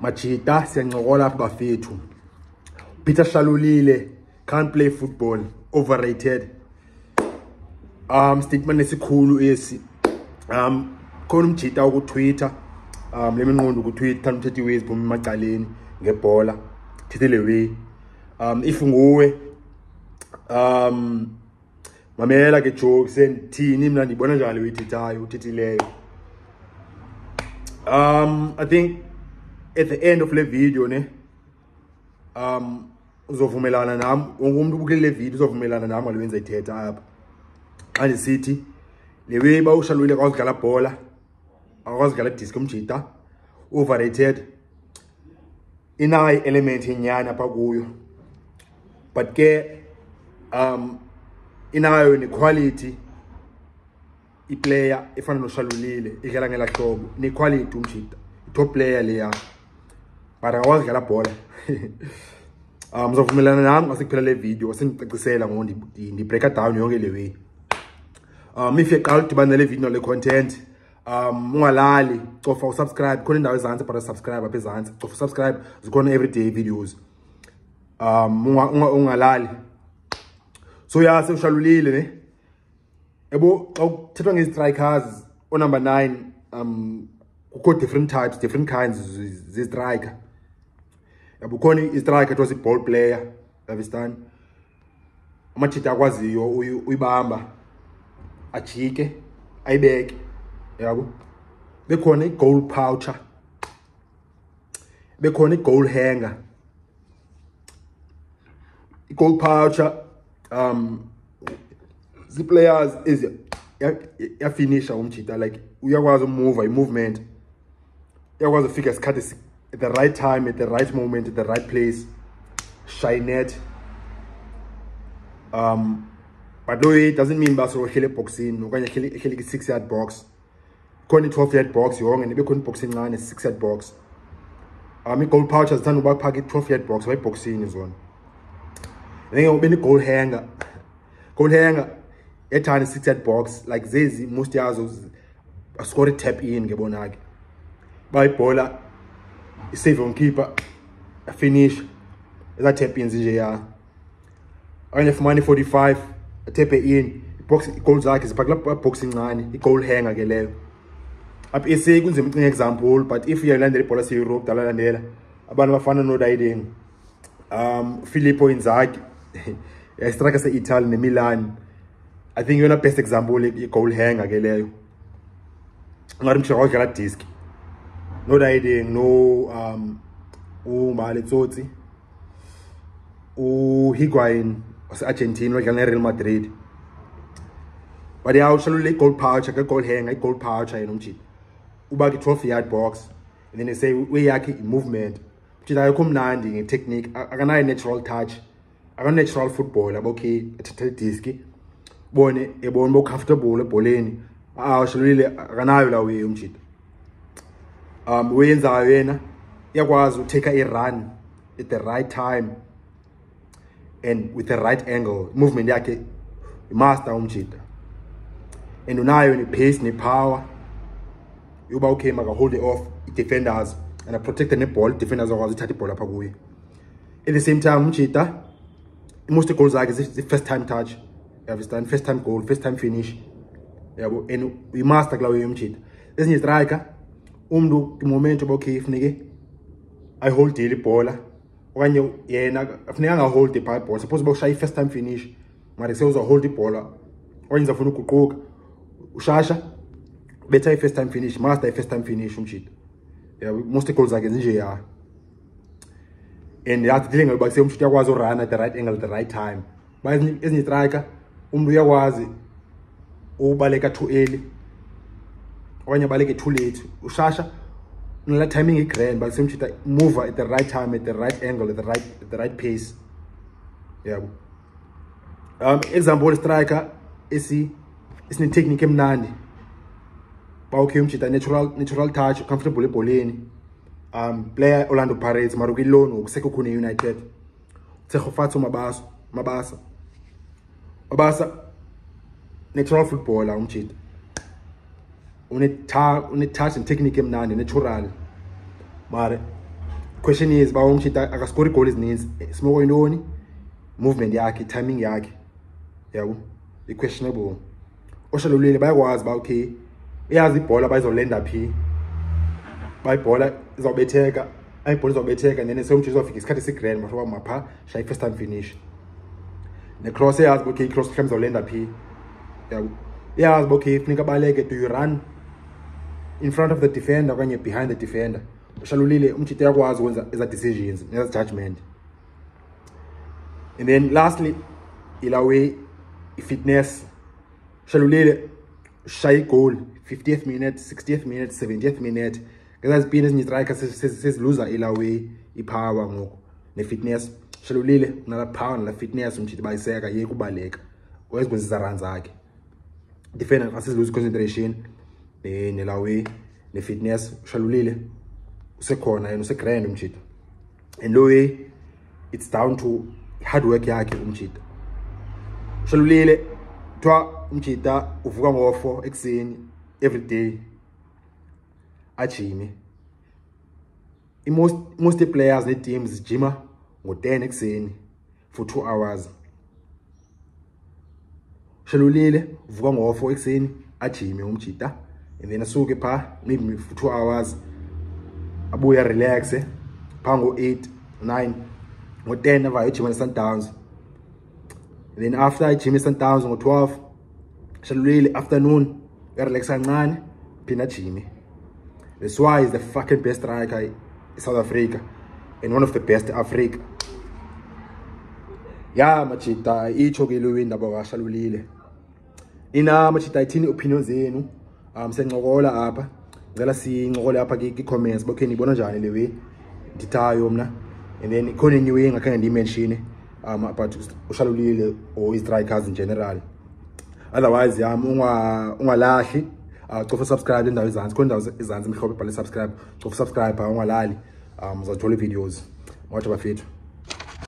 Machita siyancokola bafethu. Peter Shalulile can't play football, overrated. Statement esikhulu esi. Khona umjita ku Twitter. Leminqondo ku Twitter umthethi ways bomi macaleni ngebhola. Thethele way. If nguwe mamela ke jokes and thini mina ndibona njalo uyithithayo uthithileyo. I think at the end of the video ne uzovumelana nami wonke umuntu ubukele le video uzovumelana nami ngalowenza ithetha apha xa ndisithi lewe bawushalule kwazigala bhola akwazigala disk umjita overrated inayi element yenyana pha kuyo but ke inayo ne quality I player ifana no Shalulile idlala ngela hlobo ne quality umjita top player leya mara wazigala bhola mzovumelana nami asikuphela le video asinicacisela ngondi ndi break down yonke le way if you can't dibana le video le content ungalali cofa usubscribe khona indawo ezantsi but subscribe apha ezantsi cofa subscribe zikhona everyday videos ungalali so ya sewushalulile ne ebo xa kuthethwa nge strikers o number 9 kukho different types different kinds ze striker yabukhona I striker tosi ball player understand amajita akwaziyo uyibamba ajike ayibeke yabo bekhona goal poucher bekhona goal hanger goal poucher the players is ya finisher umjita like uyakwazi umove movement yakwazi ufika isikhathi at the right time, at the right moment, at the right place, shine it. But though it doesn't mean that you hit boxing, you can hit a 6-yard box, you can 12-yard box, you can boxing line a 6-yard box. My goal pouch has done about packet 12-yard box, why boxing is one. And then you goal hanger. Goal hanger, a tiny 6-yard box, like this, most yards are scored tap in, Gabonag. By bowler. Save on keeper, a finish. That tap in ZJR. I have money 45. I tap it in. Box goals like it's back up boxing line. It goal hang again. Up is a good example, but if you land the policy Europe, the land there, about my fan no idea. Filippo Inzaghi, a striker in Italy, Milan. I think you're the best example. It goal hang again. I'm not sure I got disc. No dieting, no Maletotti, Higuain, Argentina, Real Madrid. But they are actually gold pouch, a gold hang, a gold pouch, I don't cheat. Ubaki 12-yard box, and then they say we are movement. Chita come landing a technique, I can natural touch, I can natural football, I'm okay, a tatiski. Bone a bone more comfortable, a bolene. I actually ran out of way, cheat. Wenza wena yakwazi uteka a run at the right time and with the right angle movement yakhe master umjita and unayo ni pace ni power yoba okay maka hold it off defenders and protect the ball defenders akwazi uthatha ibhola pha kuye at the same time umjita most goals like the first time touch understand first time goal first time finish yabo and we master kula we umjita esinye striker the moment about if nigga, I hold the ball. When you hold the ball, suppose about shy first time finish, but it says hold the ball. When you zafunuku cook, ushasha, better first time finish, master first time finish, shit. Yeah, most calls against JR. And that's dealing about same shit was run at the right angle at the right time. But isn't it like was Obaleka too early? When you ballet too late, Ushasha, no timing is grand, but some shit move at the right time, at the right angle, at the right pace. Yeah. Example striker, it's a technique nandi. Paukium chita natural touch, comfortable bolene. Player Orlando Perez, Maruki Lono, Sekou Kune United, Tsekofatso Mabasa, natural footballer, umchit. When it touch and technique him now natural, but question is bawom chita akascore goal ezininzi smoko inoni movement yakhe timing yakhe yabo I questionable oShalulile bayakwazi ba okay eyazi ibhola bayizolenda phi bayibhola izawubetheka ayibhola izawubetheka nene somjisi wafika isikhathi sigrand mhlawumbe mapha shay first time finish ne cross eyazi okay cross claims izolenda phi yabo eyazi okay kunika baleke do you run in front of the defender okanye behind the defender uShalulile umjita yakwazi ukwenza eza decisions neza judgment. And then lastly ilawe fitness Shalulile shy goal 50th minute 60th minute 70th minute because been as nitrika says loser ilawe ipower ngoko ne fitness Shalulile nala power la fitness umjita bayiseka yekubaleka wezibenzisa runs zakhe defender asis lose concentration nelawe ne fitness Shalulile usekhona yena usegrand umjita and lowe it's down to hard work yakhe umjita Shalulile twa umjita uvuka ngo4 ekseni every day ajime I most players ne teams jima ngo10 ekseni for 2 hours Shalulile uvuka ngo4 ekseni ajime umjita and then asuke pha maybe for 2 hours abuya relax pha ngo8 9 ngo10 avayojima Sundowns. Then after Jimmy Sundowns on 12, Shalulile afternoon, Erlexan, Pina Jimmy. That's why he's the fucking best striker in South Africa and one of the best in Africa. Yeah, Machita, each of you in the Baba Shalulile. In our Machita, tiny opinions in, I'm saying all up, they're seeing all up again comments, but can you bonja anyway? Dita Yomna, and then calling you in a kind of dimension. About uShalulile or his strikers in general. Otherwise, ungalashi, to subscribe in the Zans, Kunda is subscribe, to subscribe, Zotoli videos. Watch about it.